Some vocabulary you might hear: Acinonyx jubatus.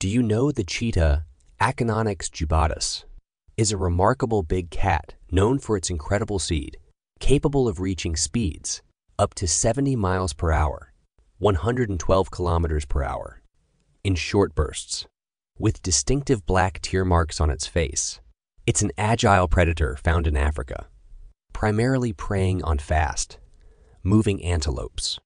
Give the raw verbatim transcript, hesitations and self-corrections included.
Do you know the cheetah, Acinonyx jubatus, is a remarkable big cat known for its incredible speed, capable of reaching speeds up to seventy miles per hour, one hundred twelve kilometers per hour, in short bursts, with distinctive black tear marks on its face. It's an agile predator found in Africa, primarily preying on fast, moving antelopes.